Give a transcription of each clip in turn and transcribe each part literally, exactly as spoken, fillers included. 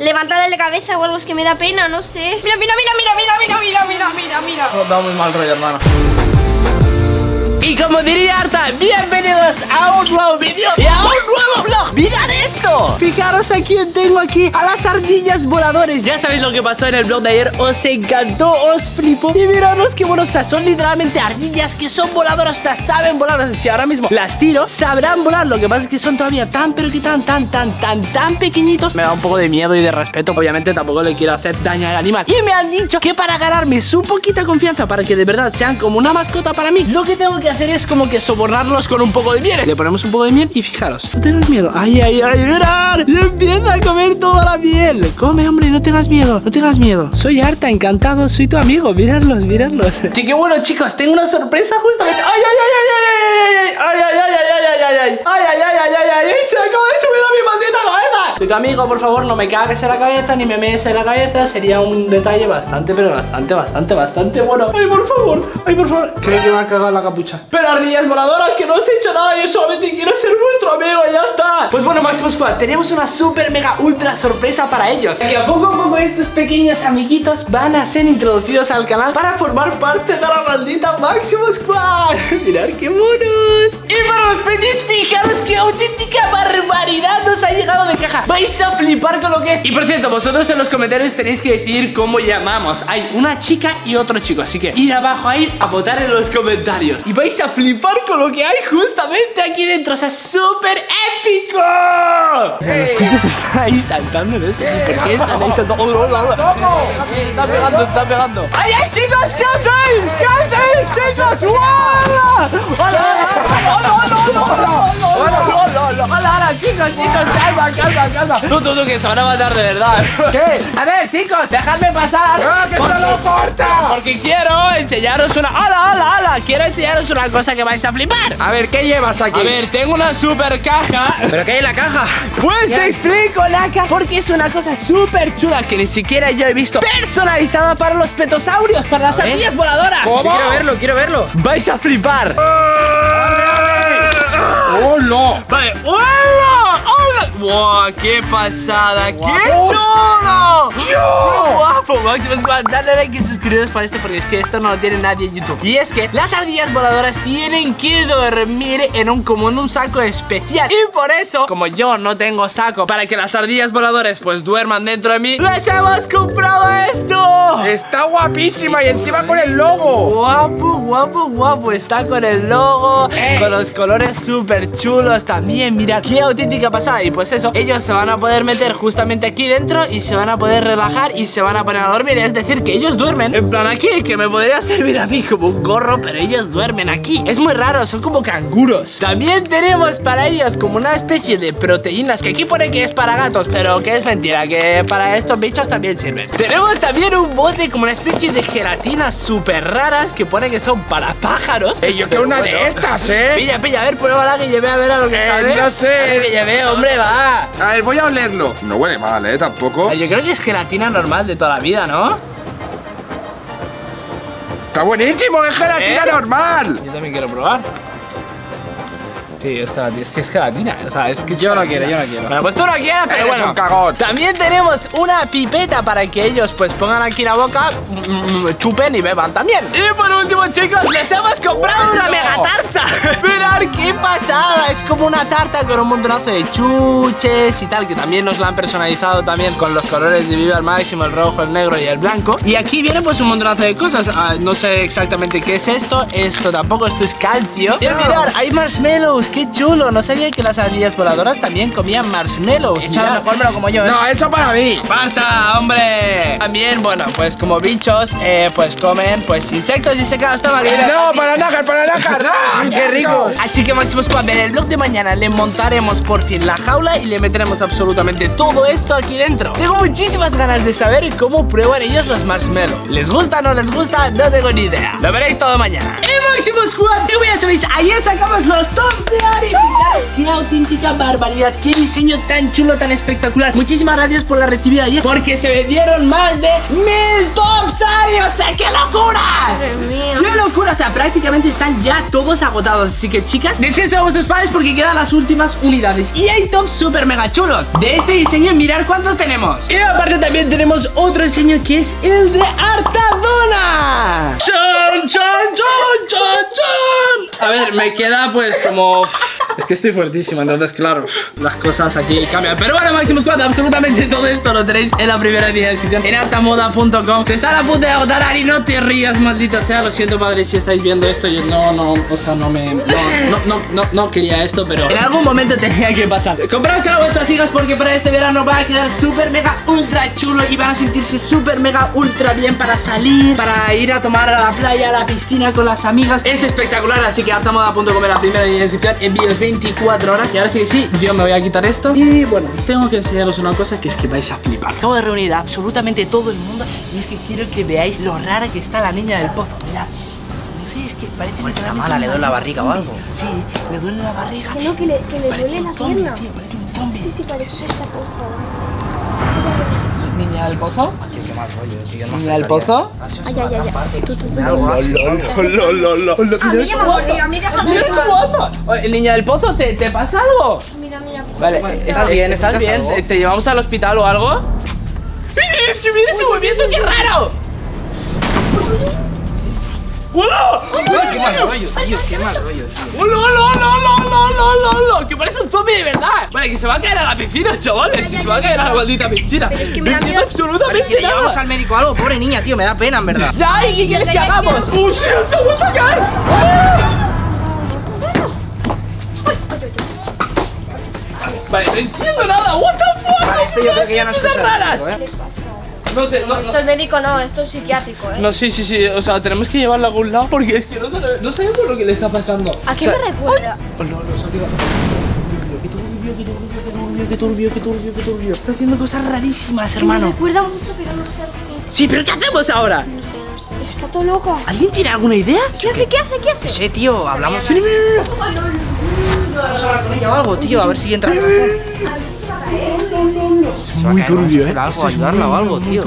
Levantarle la cabeza o algo, es que me da pena, no sé. Mira, mira, mira, mira, mira, mira, mira, mira, mira. Oh, da muy mal rollo, hermano. Y como diría Arta, bienvenidos a un nuevo vídeo y a un nuevo vlog. ¡Mirad esto! Fijaros a quién tengo aquí, a las ardillas voladores. Ya sabéis lo que pasó en el vlog de ayer, os encantó, os flipó. Y miraros qué buenos, o sea, son literalmente ardillas que son voladoras, o sea, saben volar. O sea, si ahora mismo las tiro, sabrán volar. Lo que pasa es que son todavía tan, pero que tan, tan, tan, tan, tan pequeñitos. Me da un poco de miedo y de respeto, obviamente tampoco le quiero hacer daño al animal. Y me han dicho que para ganarme su poquita confianza, para que de verdad sean como una mascota para mí, lo que tengo que hacer es como que sobornarlos con un poco de miel. Le ponemos un poco de miel y fijaros, no tengas miedo. Ay, ay, ay, mirad, y empieza a comer toda la miel. Come, hombre, no tengas miedo, no tengas miedo. Soy Arta, encantado, soy tu amigo. Miradlos, miradlos. Así que bueno, chicos, tengo una sorpresa justamente. Ay, ay, ay, ay, ay, ay, ay, ay, ay, ay, ay, ay, ay, ay, ay, ay, ay, se acaba de subir a mi maldita cabeza. Soy tu amigo, por favor, no me cagues en la cabeza ni me mees en la cabeza. Sería un detalle bastante, pero bastante, bastante, bastante bueno. Ay, por favor, ay, por favor. Creo que me ha cagado la capucha. Pero ardillas voladoras, que no os he hecho nada, yo solamente quiero ser vuestro amigo y ya está. Pues bueno, Maximus Squad, tenemos una super mega ultra sorpresa para ellos. Que a poco a poco estos pequeños amiguitos van a ser introducidos al canal para formar parte de la maldita Maximus Squad. Mirad qué monos. Y para los petis, fijaros qué auténtica barbaridad nos ha llegado de caja. Vais a flipar con lo que es. Y por cierto, vosotros en los comentarios tenéis que decir cómo llamamos. Hay una chica y otro chico, así que ir abajo ahí a votar en los comentarios. Y vais a flipar con lo que hay justamente aquí dentro, o sea, súper épico. Los chicos están ahí saltando, ¿ves? ¿Por qué están ahí saltando? ¡Oh, no, no, no! Está pegando, está pegando. ¡Ay, ay, chicos! ¿Qué hacéis? ¿Qué hacéis, chicos? ¡Hola! ¡Hola, hola, hola, hola, hola, chicos, chicos! ¡Calma, calma, calma! Tú, tú, tú, que se van a matar de verdad. ¿Qué? A ver, chicos, dejadme pasar. ¡No, que se lo corta! Porque quiero enseñaros una... ¡Hola, hola, hola! Quiero enseñaros una cosa que vais a flipar. A ver, ¿qué llevas aquí? A ver, tengo una super caja. ¿Pero qué hay en la caja? Pues te explico, Nakar, porque es una cosa súper chula que ni siquiera yo he visto, personalizada para los petosaurios, para las ardillas voladoras. ¿Cómo? Quiero verlo, quiero verlo. Vais a flipar. ¡Oh, no! Vale, ¡hola! ¡Hola! ¡Wow! ¡Qué pasada! Guapo. ¡Qué chulo! ¡Qué guapo! Maximus Squad, dale like y suscribiros para esto, porque es que esto no lo tiene nadie en YouTube. Y es que las ardillas voladoras tienen que dormir en un, como en un saco especial. Y por eso, como yo no tengo saco para que las ardillas voladoras pues duerman dentro de mí, ¡les hemos comprado esto! ¡Está guapísima! Y encima con el logo. ¡Guapo, guapo, guapo! Está con el logo, ey, con los colores súper chulos también. Mirad, qué auténtica pasada. Y pues eso, ellos se van a poder meter justamente aquí dentro y se van a poder relajar y se van a poner a dormir. Es decir, que ellos duermen en plan aquí, que me podría servir a mí como un gorro, pero ellos duermen aquí. Es muy raro, son como canguros. También tenemos para ellos como una especie de proteínas, que aquí pone que es para gatos, pero que es mentira, que para estos bichos también sirven. Tenemos también un bote como una especie de gelatinas súper raras, que pone que son para pájaros. Hey, yo quiero una bueno. de estas, eh Pilla, pilla, a ver, pruébala, que llevé a ver a lo que eh, sabe. No sé, a ver, que llevé, hombre, va. A ver, voy a olerlo. No huele mal, eh, tampoco. Ay, yo creo que es gelatina normal de toda la vida, ¿no? Está buenísimo, es gelatina ¿Eh? normal. Yo también quiero probar. Sí, es, es que es gelatina, o sea, es que es yo gelatina. no quiero, yo no quiero. Bueno, pues tú no quieres, pero Eres bueno. Cagón. También tenemos una pipeta para que ellos pues pongan aquí la boca, chupen y beban también. Y por último, chicos, les hemos comprado oh, una no. mega tarta. Mirad qué pasada, es como una tarta con un montonazo de chuches y tal, que también nos la han personalizado también con los colores de Viva al Máximo, el rojo, el negro y el blanco. Y aquí viene pues un montonazo de cosas. Ah, no sé exactamente qué es esto, esto tampoco, esto es calcio. Y mirad, hay marshmallows. ¡Qué chulo! No sabía que las ardillas voladoras también comían marshmallows. Eso a lo mejor me lo como yo, ¿eh? No, eso para mí. ¡Parta, hombre! También, bueno, pues como bichos, eh, pues comen pues insectos y secados. Toma, que ¡No, para Nakar, para Nakar! ¡No! ¡Qué rico! Así que Maximus Squad, en el vlog de mañana le montaremos por fin la jaula y le meteremos absolutamente todo esto aquí dentro. Tengo muchísimas ganas de saber cómo prueban ellos los marshmallows. ¿Les gusta o no les gusta? No tengo ni idea. Lo veréis todo mañana. ¡Eh, Maximus Squad! ¡Qué bien sabéis! Ayer sacamos los tops de ¡Señores! ¡Qué auténtica barbaridad! ¡Qué diseño tan chulo, tan espectacular! Muchísimas gracias por la recibida ayer, porque se vendieron más de mil topsarios. ¡O sea, qué locura! ¡Madre mía! ¡Qué locura! O sea, prácticamente están ya todos agotados. Así que, chicas, déjense a vuestros padres porque quedan las últimas unidades. Y hay tops súper mega chulos de este diseño. Mirad cuántos tenemos. Y aparte también tenemos otro diseño que es el de Artamoda. ¡Chan, chan, chan, chan, chan! A ver, me queda pues como... Es que estoy fuertísimo, entonces claro, las cosas aquí cambian. Pero bueno, Maximus Squad, absolutamente todo esto lo tenéis en la primera línea de descripción, en Artamoda punto com. Se está a punto de agotar, Ari, no te rías, maldita sea. Lo siento, padre, si estáis viendo esto. Yo no, no, o sea, no me... No, no, no, no, no quería esto, pero en algún momento tenía que pasar. Compráoselo a vuestras hijas porque para este verano va a quedar súper mega ultra chulo y van a sentirse súper mega ultra bien para salir, para ir a tomar a la playa, a la piscina con las amigas. Es espectacular, así que Artamoda punto com en la primera línea de descripción, envíos veinticuatro horas. Y ahora sí que sí, yo me voy a quitar esto. Y bueno, tengo que enseñaros una cosa que es que vais a flipar. Acabo de reunir a absolutamente todo el mundo y es que quiero que veáis lo rara que está la niña del pozo. Mirad. Sí, es que parece pues que está mala, le duele la barriga o algo. Sí, le duele la barriga. No, que le, que le duele la pierna. Tío, parece un zombie. Sí, sí, parece esta cosa. ¿Niña del pozo? Tío, qué mal rollo, tío. ¿Niña del pozo? Ay, ay, ay. Tú, tú, tú. A mí ya me mordió, a mí déjame el pozo. Niña del pozo, ¿te, te pasa algo? Mira, mira. Vale, estás bien, estás bien. ¿Te llevamos al hospital o algo? Es que mira ese movimiento, qué raro. ¡Hola! ¡Hola! ¡Qué mal rollo, tío! ¡Qué mal rollo, tío! ¡Hola, hola, hola, hola, hola, hola, hola! ¡Que parece un zombie de verdad! Vale, que se va a caer a la piscina, chavales. Que se va a caer a la maldita piscina. Pero es que me da miedo absolutamente nada. Vamos al médico algo, pobre niña, tío, me da pena, en verdad. ¡Ya! ¿Y qué quieres que hagamos? ¡Uy, se ha vuelto a caer! Vale, no entiendo nada. ¡What the fuck! Vale, esto yo creo que ya no es cosa raras. No sé, no, no. Esto es médico, no, esto es psiquiátrico, ¿eh? No, sí, sí, sí, o sea, tenemos que llevarla a algún lado porque es que no, sabe, no sabemos lo que le está pasando. ¿A qué o sea, me recuerda? Oh, no, no, qué turbio, qué turbio, qué turbio, qué turbio, qué turbio. Está haciendo cosas rarísimas, hermano. Me recuerda mucho, pero no sé. Sí, pero ¿qué hacemos ahora? No sé, no sé. Está todo loco. ¿Alguien tiene alguna idea? ¿Qué hace, qué hace, qué hace? No sé, tío, hablamos. Vamos a hablar con ella o algo, tío, a ver si entra. A ver si va a caer. Es muy turbio, ¿eh? Algo, ayudarla o algo, tío.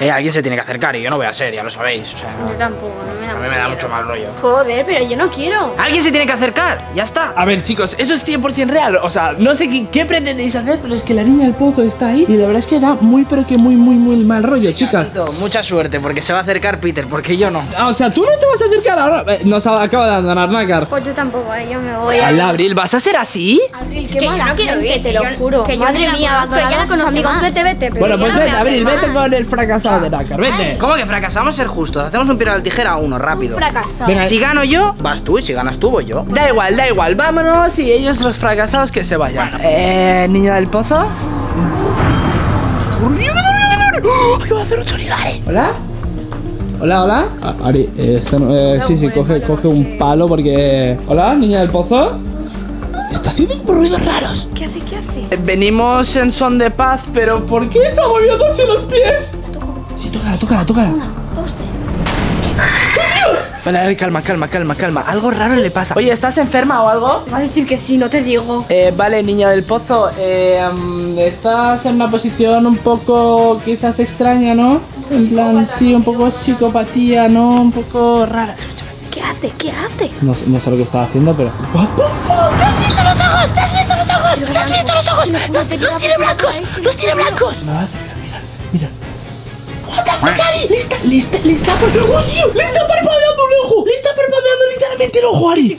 Eh, alguien se tiene que acercar y yo no voy a ser, ya lo sabéis. O sea, yo tampoco, no me da. A mí me da mucho mal rollo. Joder, pero yo no quiero. Alguien se tiene que acercar, ya está. A ver, chicos, eso es cien por cien real. O sea, no sé qué, qué pretendéis hacer, pero es que la niña del pozo está ahí y la verdad es que da muy, pero que muy, muy, muy mal rollo, chicas. Tito, mucha suerte, porque se va a acercar Peter, porque yo no. Ah, o sea, tú no te vas a acercar ahora. Eh, nos acaba de abandonar Nakar. Pues yo tampoco, eh, yo me voy. Al Abril, ¿vas a ser así? Abril, qué mala. No quiero irte, te lo juro. Madre mía, ya con los amigos, vete, vete. Pero bueno, pues vete, Abril, vete con el fracasado de Nakar, vete. ¿Cómo que fracasamos? Ser justos, hacemos un piedra de tijera a uno, rápido. Fracasado. Venga, si gano yo, vas tú, y si ganas tú, voy yo. Da igual, da igual, vámonos y ellos los fracasados que se vayan. Bueno. Eh, niño del pozo. ¿Qué va a hacer un solidario? ¿Hola? Hola, hola. Ah, Ari, eh, está, eh, sí, sí, coge, coge un palo porque... Hola, niña del pozo. Está haciendo ruidos raros. ¿Qué hace? ¿Qué hace? Venimos en son de paz, pero ¿por qué está moviéndose los pies? La toco. Sí, tócala, tócala, tócala. Una, dos, tres. ¡Oh, Dios! Vale, a ver, calma, calma, calma, calma. Algo raro le pasa. Oye, ¿estás enferma o algo? Te va a decir que sí, no te digo. Eh, vale, niña del pozo, eh, estás en una posición un poco quizás extraña, ¿no? En plan, sí, un poco psicopatía, ¿no? Un poco rara. ¿Qué hace? ¿Qué hace? No, no sé lo que estaba haciendo, pero... ¡Oh, oh, oh! ¡Te has visto los ojos! ¡Te has visto los ojos! ¡Te has visto los ojos! ¡Los, los tiene blancos! ¡Los tiene blancos! No, acerca, mira, mira. ¡What the fuck, Ari! ¡Le está, le está, le está... ¡Hostia! ¡Le está parpadeando un ojo! ¡Le está parpadeando literalmente el ojo, Ari!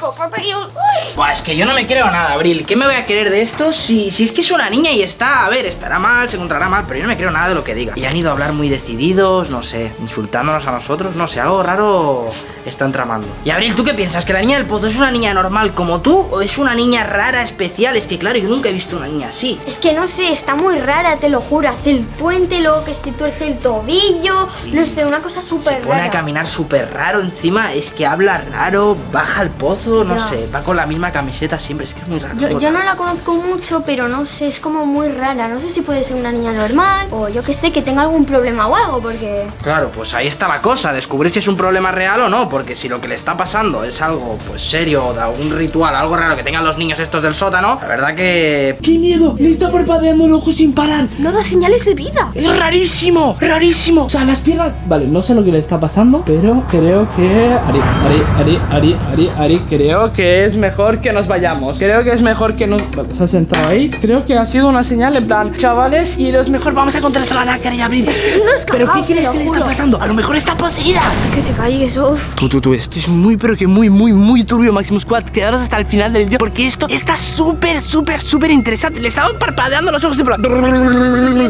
Buah, es que yo no me creo nada, Abril. ¿Qué me voy a querer de esto? Si, si es que es una niña y está... A ver, estará mal, se encontrará mal, pero yo no me creo nada de lo que diga. Y han ido a hablar muy decididos, no sé, insultándonos a nosotros, no sé, algo raro... Están tramando. Y Abril, ¿tú qué piensas? ¿Que la niña del pozo es una niña normal como tú? ¿O es una niña rara, especial? Es que claro, yo nunca he visto una niña así. Es que no sé, está muy rara, te lo juro. Hace el puente, luego que se tuerce el tobillo. amarillo, sí. No sé, una cosa súper rara. Se pone rara. a caminar súper raro encima, es que habla raro, baja al pozo, no ya. sé, va con la misma camiseta siempre, es que es muy raro. Yo, yo no la conozco mucho, pero no sé, es como muy rara, no sé si puede ser una niña normal o yo que sé, que tenga algún problema o algo, porque... Claro, pues ahí está la cosa, descubrir si es un problema real o no, porque si lo que le está pasando es algo, pues serio, de algún ritual, algo raro que tengan los niños estos del sótano, la verdad que... ¡Qué miedo! ¡Le está parpadeando el ojo sin parar! No da señales de vida. ¡Es rarísimo! ¡Rarísimo! O sea, las piernas... Vale, no sé lo que le está pasando, pero creo que... Ari, Ari, Ari, Ari, Ari, Ari, creo que es mejor que nos vayamos. Creo que es mejor que nos... Vale, se ha sentado ahí. Creo que ha sido una señal en plan, chavales, y es mejor, vamos a encontrarse a la Nakar y abrir. Es que es un escapado. ¿Pero qué crees que le está pasando? A lo mejor está poseída. Ay, que te calles, uff. Tú, tú, tú, esto es muy, pero que muy, muy, muy turbio, Maximus Squad. Quedaros hasta el final del vídeo porque esto está súper, súper, súper interesante. Le estaban parpadeando los ojos de plan...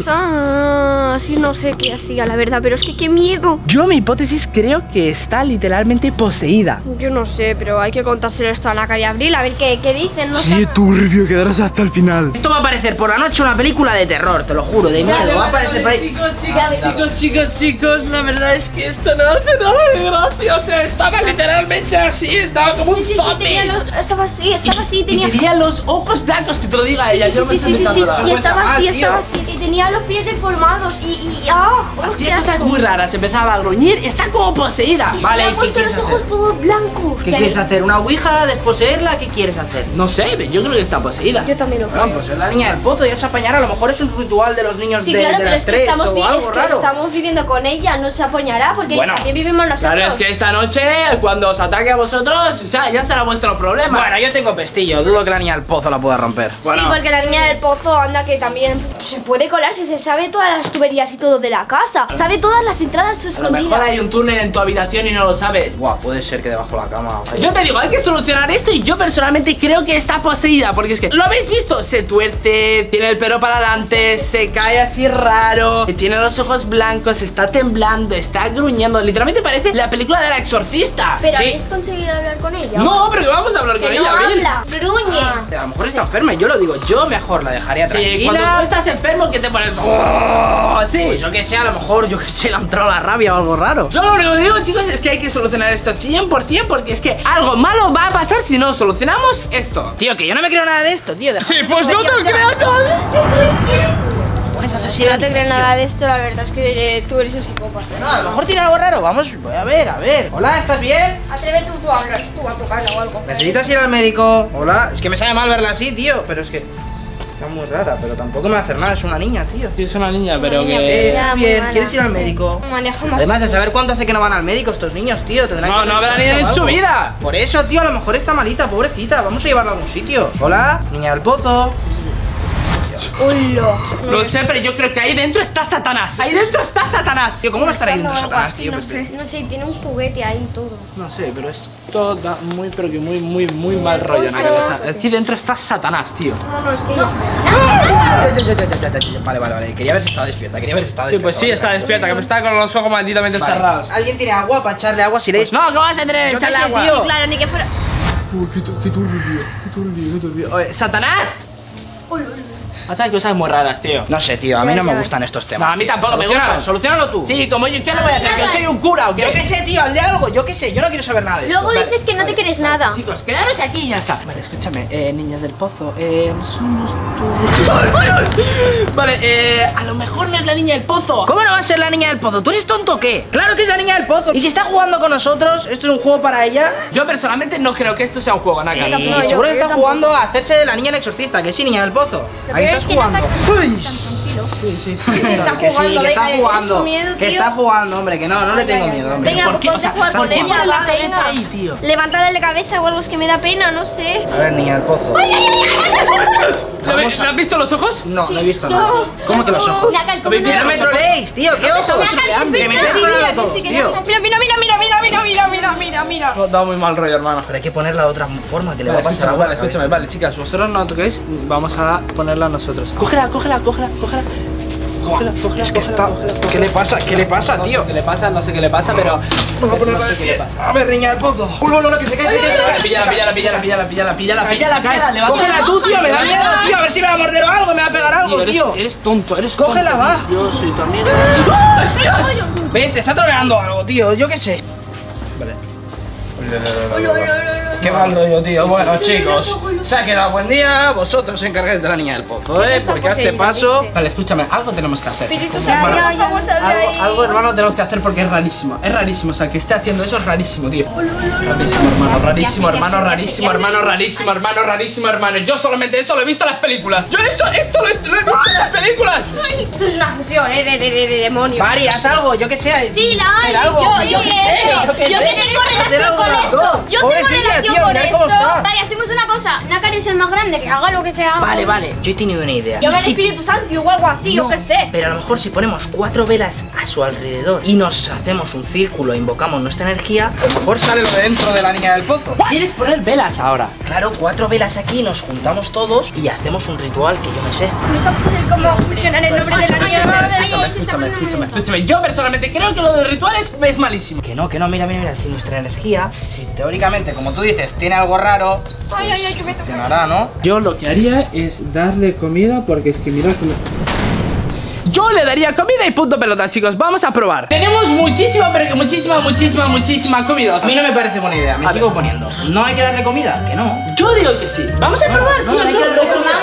Ah, sí, no sé qué hacía, la verdad, pero es que qué miedo. Yo, mi hipótesis, creo que está literalmente poseída. Yo no sé, pero hay que contárselo esto a Nakar y Abril, a ver qué, qué dicen. No qué turbio, quedaros hasta el final. Esto va a parecer por la noche una película de terror, te lo juro, de miedo. Ya, va a aparecer por ahí. Chicos, chicos, ah, chicos, chicos, chicos, la verdad es que esto no hace nada de gracia. O sea, estaba literalmente así, estaba como un sí, sí, zombie. Sí, los, estaba así, estaba y, así. Tenía... Y tenía los ojos blancos, que te lo diga ella. Sí, sí, yo sí, sí, sí, sí. Y estaba ah, así, tío. estaba así. Y tenía los pies deformados y... y oh, hacía cosas muy raras, empezaba a gruñir, está como poseída. Y vale, ¿qué quieres hacer? Los ojos todos blancos. ¿Qué, ¿Qué quieres hacer? ¿Una ouija? ¿Desposeerla? ¿Qué quieres hacer? No sé, yo creo que está poseída. Yo también lo creo. Bueno, pues es la niña del pozo, ya se apañará, a lo mejor es un ritual de los niños sí, de, claro, de las tres o algo es que raro. Estamos viviendo con ella, no se apañará porque bueno, también vivimos nosotros. Claro, es que esta noche, cuando os ataque a vosotros, o sea, ya será vuestro problema. Bueno, yo tengo pestillo, dudo que la niña del pozo la pueda romper. Bueno. Sí, porque la niña del pozo anda que también se puede colar, si se sabe todas las tuberías y todo de la casa, sabe todas las entradas escondidas. A lo mejor hay un túnel en tu habitación y no lo sabes. Buah, puede ser que debajo de la cama. Vaya. Yo te digo, hay que solucionar esto y yo personalmente creo que está poseída, porque es que, ¿lo habéis visto? Se tuerce, tiene el pelo para adelante, sí, sí. se cae así raro, tiene los ojos blancos, está temblando, está gruñendo, literalmente parece la película de La Exorcista. ¿Pero sí. habéis conseguido hablar con ella? No, pero vamos a hablar que con no ella. Habla, gruñe. Ah, a lo mejor está enferma, yo lo digo, yo mejor la dejaría tranquila. Sí, cuando tú estás enfermo, ¿qué te pones? Oh, sí. Pues yo que sé, a lo mejor, yo que sé, le ha entrado la rabia o algo raro. Yo lo único que digo, chicos, es que hay que solucionar esto cien por cien porque es que algo malo va a pasar si no solucionamos esto. Tío, que yo no me creo nada de esto, tío. Sí, pues no te creo nada de esto. Si no te crees nada de esto, la verdad es que eh, tú eres el psicópata. No, a lo mejor tiene algo raro. Vamos, voy a ver, a ver. Hola, ¿estás bien? Atrévete tú, tú a hablar, tú a tocarla o algo. ¿Necesitas ir al médico? Hola, es que me sabe mal verla así, tío. Pero es que está muy rara, pero tampoco me va a hacer nada. Es una niña, tío. Sí, es una niña, pero una niña, que... Eh, bien, ¿quieres ir al médico? Maneja más. Además, a saber cuánto hace que no van al médico estos niños, tío. Tendrán no, que no habrán ido en su vida. Por eso, tío, a lo mejor está malita, pobrecita. Vamos a llevarla a algún sitio. Hola, niña del pozo. Hola. No sé, pero yo creo que ahí dentro está Satanás. Ahí dentro está Satanás. Tío, ¿cómo va a estar ahí dentro Satanás, tío? No sé, no sé, tiene un juguete ahí todo. No sé, pero es todo muy, pero que muy, muy, muy mal rollo. Aquí dentro está Satanás, tío. No, no, es que no. Vale, vale, vale. Quería haberse estado despierta, quería haberse estado despierta. Sí, pues sí, está despierta, que me está con los ojos malditamente cerrados. ¿Alguien tiene agua para echarle agua si lees? No, ¿cómo vas a tener que echarle agua? Sí, claro, ni que fuera. Qué turbio, qué turbio, qué turbio. ¿Satanás? Hacen cosas muy raras, tío. No sé, tío, a mí no me gustan estos temas. No, a mí tampoco. Solucionalo, solucionalo tú. Sí, como yo, ¿qué le voy a hacer? Yo soy un cura, ¿o qué? Yo qué sé, tío, hazle algo. Yo qué sé, yo no quiero saber nada de esto. Luego dices que no te quieres nada. Chicos, quedaros aquí y ya está. Vale, escúchame, eh, niñas del pozo. Eh, somos tú. Vale, eh, a lo mejor no es la niña del pozo. ¿Cómo no va a ser la niña del pozo? ¿Tú eres tonto o qué? Claro que es la niña del pozo. Y si está jugando con nosotros, esto es un juego para ella. Yo personalmente no creo que esto sea un juego, Nakar. Seguro que está jugando a hacerse la niña del exorcista, que sí, niña del pozo. ¿Estás jugando? Uy. Sí, sí, sí. Que está jugando, que, sí, que está jugando. Miedo, que está jugando, hombre, que no, no le tengo miedo, hombre. Venga, ¿por qué? O sea, jugar con ella, la cabeza ahí, tío. Levantarle la cabeza o algo, es que me da pena, no sé. A ver, niña del pozo. ¡Ay, ay, ay! ¿Sabes? ¿No has visto los ojos? No, sí, no he visto no. nada. ¿Cómo que los ojos? No me troleéis, tío. ¿Qué ojos? Me metes troleando, tío. Mira, mira, mira, mira, mira, mira, mira, mira, mira, mira. No, da muy mal rollo, hermano. Pero hay que ponerla de otra forma, que le va a pasar algo. Vale, escúchame, vale, chicas, vosotros no toquéis, vamos a ponerla nosotros. Cógela, cógela, cógela, cógela. Cógela, cógela, es que está... Cógela, cógela, ¿Qué le pasa? ¿Qué le pasa, no tío? No sé qué le pasa, no sé qué le pasa, pero... No, no, no, no sé qué le pasa. A ver, riña el pozo. Uno, no, no, que se cae, se cae. Píllala, píllala, píllala, píllala, píllala, píllala, píllala, píllala. Cógela tú, tío, me da miedo, tío. A ver si me va a morder o algo, me va a pegar algo, tío. Eres tonto, eres tonto. Cógela, va. Yo soy tu amigo. ¡Dios! ¿Ves? Te está troleando algo, tío, yo qué sé. Vale. Qué mal rollo, tío. Bueno, chicos, se ha quedado buen día. Vosotros os encargáis de la niña del pozo, ¿eh? Porque a este paso... Vale, escúchame, algo tenemos que hacer. Algo, hermano, tenemos que hacer porque es rarísimo. Es rarísimo, o sea, que esté haciendo eso es rarísimo, tío. Rarísimo, hermano, rarísimo, hermano, rarísimo, hermano, rarísimo, hermano, rarísimo, hermano. Yo solamente eso lo he visto en las películas. Yo esto, esto lo he visto en las películas. Esto es una fusión, ¿eh? De demonios. Mari, haz algo, yo que sé. Sí, la hay. Yo que sé. Yo que tengo relación con esto. Yo tengo relación con esto. Vale, hacemos una cosa. Nakar es el más grande, que haga lo que sea. Vale, vale. Yo he tenido una idea. Yo al Espíritu Santo o algo así, yo que sé. Pero a lo mejor si ponemos cuatro velas a su alrededor y nos hacemos un círculo e invocamos nuestra energía, a lo mejor sale lo de dentro de la niña del pozo. ¿Quieres poner velas ahora? Claro, cuatro velas aquí, nos juntamos todos y hacemos un ritual que yo no sé. No es tan fácil como fusionar el nombre de la niña del pozo. Escúchame, escúchame, escúchame. Yo personalmente creo que lo de rituales es malísimo. Que no, que no, mira, mira, mira, si nuestra energía, si teóricamente, como tú dices, tiene algo raro, pues ay, ay, ay, que me funcionará, ¿no? Yo lo que haría es darle comida porque es que mira que... Yo le daría comida y punto pelota, chicos. Vamos a probar. Tenemos muchísima, pero muchísima, muchísima, muchísima comida. A mí no me parece buena idea. Me sigo poniendo. ¿No hay que darle comida? Que no. Yo digo que sí. Vamos a probar,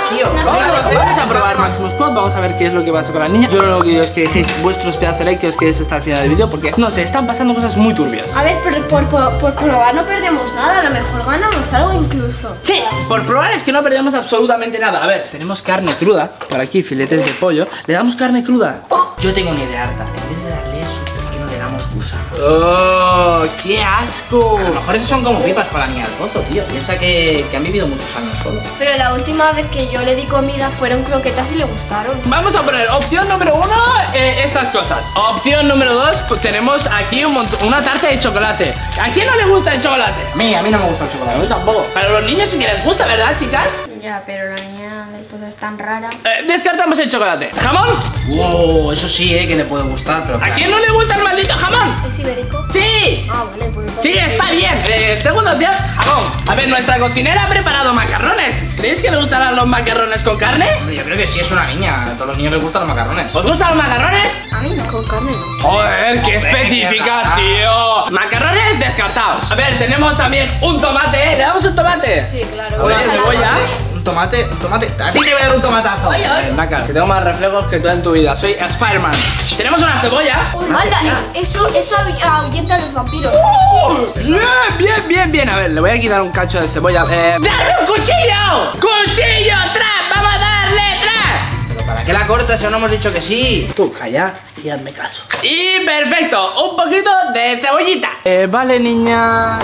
tío. Vamos a probar Maximus Squad. Vamos a ver qué es lo que pasa con la niña. Yo lo que digo es que dejéis vuestros pedazos de like, que os quedéis hasta el final del vídeo, porque no sé, están pasando cosas muy turbias. A ver, pero por, por, por probar no perdemos nada. A lo mejor ganamos algo incluso. Sí, por probar es que no perdemos absolutamente nada. A ver, tenemos carne cruda. Por aquí, filetes de pollo. Le damos carne cruda. Oh, yo tengo una idea, Arta. En vez de darle eso, ¿por qué no le damos gusanos? ¡Oh! ¡Qué asco! A lo mejor esos son como pipas para la niña del pozo, tío. Piensa que, que han vivido muchos años solo. Pero la última vez que yo le di comida fueron croquetas y le gustaron. Vamos a poner opción número uno, eh, estas cosas. Opción número dos, pues tenemos aquí un montón, una tarta de chocolate. ¿A quién no le gusta el chocolate? A mí, a mí no me gusta el chocolate, a mí tampoco. Pero a los niños sí que les gusta, ¿verdad, chicas? Ya, pero la niña del pozo es tan rara. eh, Descartamos el chocolate. ¿Jamón? Wow, eso sí, eh, que le puede gustar, pero claro. ¿A quién no le gusta el maldito jamón? ¿Es ibérico? ¡Sí! Ah, vale, pues sí, está bien. eh, Segundo opción, jamón. A ver, nuestra cocinera ha preparado macarrones. ¿Creéis que le gustarán los macarrones con carne? Hombre, yo creo que sí, es una niña. A todos los niños les gustan los macarrones. ¿Os gustan los macarrones? A mí no, con carne no. Joder, qué específicas, tío. Macarrones descartados. A ver, tenemos también un tomate, ¿eh? ¿Le damos un tomate? Sí, claro. Oye, cebolla. Tomate, tomate, a ti te voy a dar un tomatazo. Oye, oye. Eh, Nakar, que tengo más reflejos que tú en tu vida. Soy Spiderman. Tenemos una cebolla. Uy, mala, es, eso, eso ahuyenta a los vampiros. Oh, bien, bien, bien, bien. A ver, le voy a quitar un cacho de cebolla. Eh, ¡Dale un cuchillo! ¡Cuchillo, trap! ¡Vamos a darle trap! ¿Pero para qué la cortas si no hemos dicho que sí? Tú, calla y hazme caso. Y perfecto, un poquito de cebollita. Eh, vale, niña.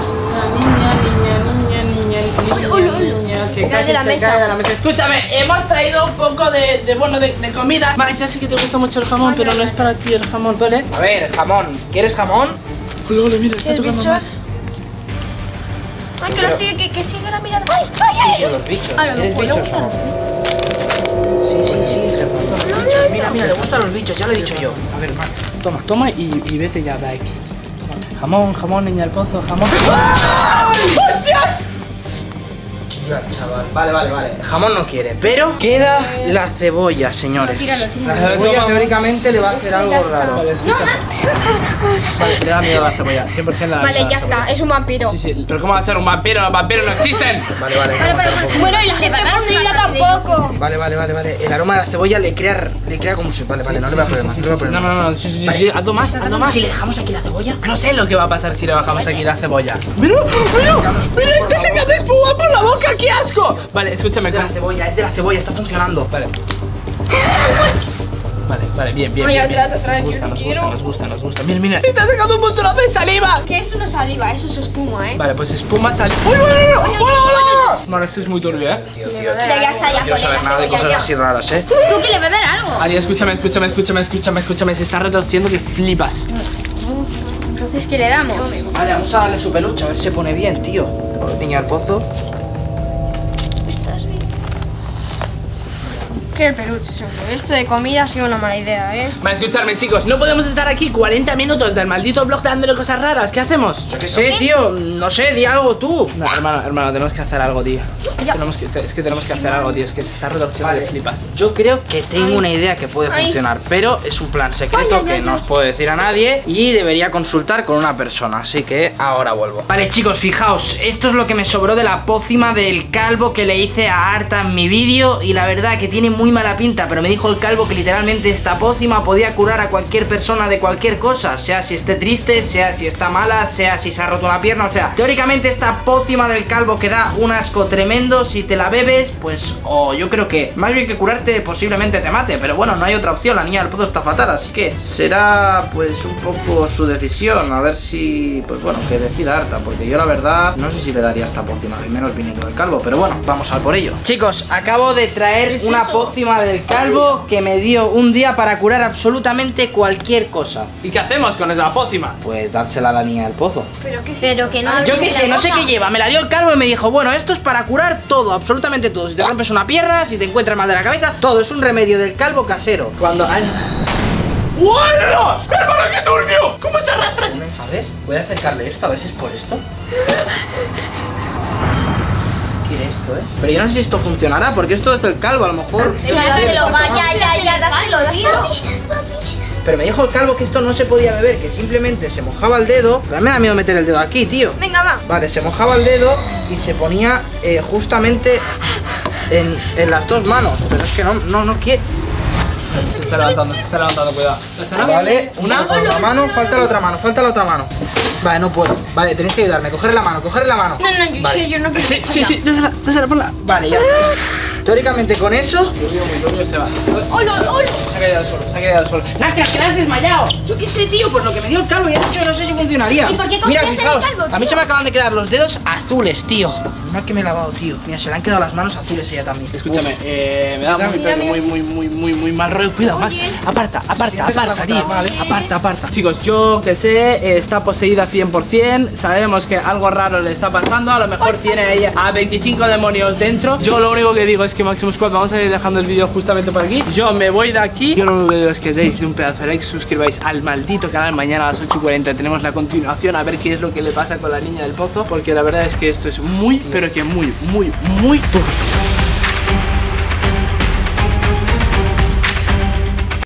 Se cae de la mesa. Escúchame, hemos traído un poco de, de bueno, de, de comida. Vale, ya sé que te gusta mucho el jamón, pero no es para ti el jamón, ¿vale? A ver, jamón, ¿quieres jamón? Ole, ole, mira, está tocando más. Ay, que lo sigue, que, que sigue la mirada. Ay, ay, ay. Los bichos, ¿quieres bichos o no? Sí, sí, sí, le gustan los bichos. Mira, mira, le gustan los bichos, ya lo he dicho yo. A ver, Max, toma, toma y, y vete ya de aquí. Jamón, jamón, niña del pozo, jamón. ¡Hostias! Chaval. Vale, vale, vale. Jamón no quiere, pero queda eh... la cebolla, señores. No, tíralo, tíralo. La cebolla teóricamente le va a hacer algo raro. Vale, escúchame. Vale, le da miedo la cebolla, cien por cien la... Vale, la ya cebolla. Está, es un vampiro. Sí, sí, pero ¿cómo va a ser un vampiro? Los vampiros no existen. Vale, vale. Vale, vale, vale. Bueno, y la gente posible tampoco. Vale, vale, vale, vale. El aroma de la cebolla le crea, le crea como si... Vale, vale, sí, no le va sí, a problema. Sí, sí, no, sí, no, no, no, sí, sí, vale. sí, hazlo más, hazlo más. Si le dejamos aquí la cebolla, no sé lo que va a pasar si le bajamos aquí la cebolla. Mira, mira, mira, este se queda espuma por la boca. ¡Qué asco! Vale, escúchame. Es de la cebolla, es de la cebolla, está funcionando. Vale. Vale, vale, bien, bien. Ay, bien, atrás, bien. Atrás, nos gusta, nos gusta, nos gusta, nos gusta. Mira, mira. Está sacando un montonazo de saliva. ¿Qué es una saliva? Eso es espuma, ¿eh? Vale, pues espuma, saliva. ¡Uy, no, no, no! ¡Hola, hola! Bueno, esto es muy turbio, ¿eh? Tío, tío, tío. No quiero saber nada de cosas así raras, ¿eh? Tú que le beber algo. Ari, escúchame, escúchame, escúchame, escúchame, escúchame. Se está retorciendo que flipas. Entonces, ¿qué le damos? Vale, vamos a darle su peluche, a ver si se pone bien, tío. Niña del pozo. que el peluche, seguro. Esto de comida ha sido una mala idea, ¿eh? Vale, escuchadme, chicos. No podemos estar aquí cuarenta minutos del maldito blog dándole cosas raras. ¿Qué hacemos? Yo qué sé, tío. No sé, di algo tú. No, hermano, hermano, tenemos que hacer algo, tío. Tenemos que, es que tenemos que hacer algo, tío. Es que se está retorciendo de flipas. Yo creo que tengo una idea que puede funcionar, pero es un plan secreto que no os puedo decir a nadie y debería consultar con una persona. Así que ahora vuelvo. Vale, chicos, fijaos. Esto es lo que me sobró de la pócima del calvo que le hice a Arta en mi vídeo y la verdad que tiene muy mala pinta, pero me dijo el calvo que literalmente esta pócima podía curar a cualquier persona de cualquier cosa, sea si esté triste, sea si está mala, sea si se ha roto una pierna, o sea, teóricamente esta pócima del calvo que da un asco tremendo, si te la bebes, pues o oh, yo creo que más bien que curarte posiblemente te mate, pero bueno, no hay otra opción, la niña del pozo está fatal, así que será pues un poco su decisión, a ver si, pues bueno, que decida Arta, porque yo la verdad no sé si le daría esta pócima, al menos viniendo del calvo, pero bueno, vamos a por ello. Chicos, acabo de traer una pócima del calvo que me dio un día para curar absolutamente cualquier cosa. ¿Y qué hacemos con esa pócima? Pues dársela a la niña del pozo. Pero qué sé, pero que no. Yo qué sé, no sé qué lleva. Me la dio el calvo y me dijo, bueno, esto es para curar todo, absolutamente todo. Si te rompes una pierna, si te encuentras mal de la cabeza, todo es un remedio del calvo casero. Cuando hay... ¡Guarda! ¡Hermano, qué turbio! ¿Cómo se arrastras? A ver, voy a acercarle esto, a ver si es por esto. Esto, ¿eh? Pero yo no sé si esto funcionará, porque esto es del calvo, a lo mejor. Ya, dáselo, va, ya, ya, ya, dáselo, dáselo. Pero me dijo el calvo que esto no se podía beber, que simplemente se mojaba el dedo. Pero me da miedo meter el dedo aquí, tío. Venga, va. Vale, se mojaba el dedo y se ponía eh, justamente en, en las dos manos. Pero es que no, no, no quiere. Se está levantando, se está levantando, cuidado. Vale, una, otra mano, falta la otra mano, falta la otra mano. Vale, no puedo. Vale, tenéis que ayudarme. Coger la mano, coger la mano. No, no, yo, vale. yo no quiero. Sí, sí, sí, dásela, dásela, ponla. Vale, ya está. Teóricamente con eso. Dios mío, mi novio se va. ¡Hola, hola! Se ha caído al suelo, se ha caído al suelo. ¡Nakar, que la has desmayado! Yo qué sé, tío, pues lo que me dio el calvo, ya he dicho que no sé si funcionaría. ¿Y por qué confías en el calvo, tío? A mí se me acaban de quedar los dedos azules, tío. No, que me he lavado, tío. Mira, se le han quedado las manos azules ella también. Escúchame, eh, me da muy, pero muy, muy, muy, muy, muy mal rollo. Cuidado, más. Aparta, aparta, aparta, tío. Aparta, aparta. Chicos, yo que sé, está poseída cien por cien. Sabemos que algo raro le está pasando. A lo mejor tiene ella a veinticinco demonios dentro. Yo lo único que digo es que Maximus Squad, vamos a ir dejando el vídeo justamente por aquí. Yo me voy de aquí. Yo lo único que digo es que deis de un pedazo de like, suscribáis al maldito canal. Mañana a las ocho y cuarenta tenemos la continuación, a ver qué es lo que le pasa con la niña del pozo, porque la verdad es que esto es muy, pero que muy, muy, muy duro.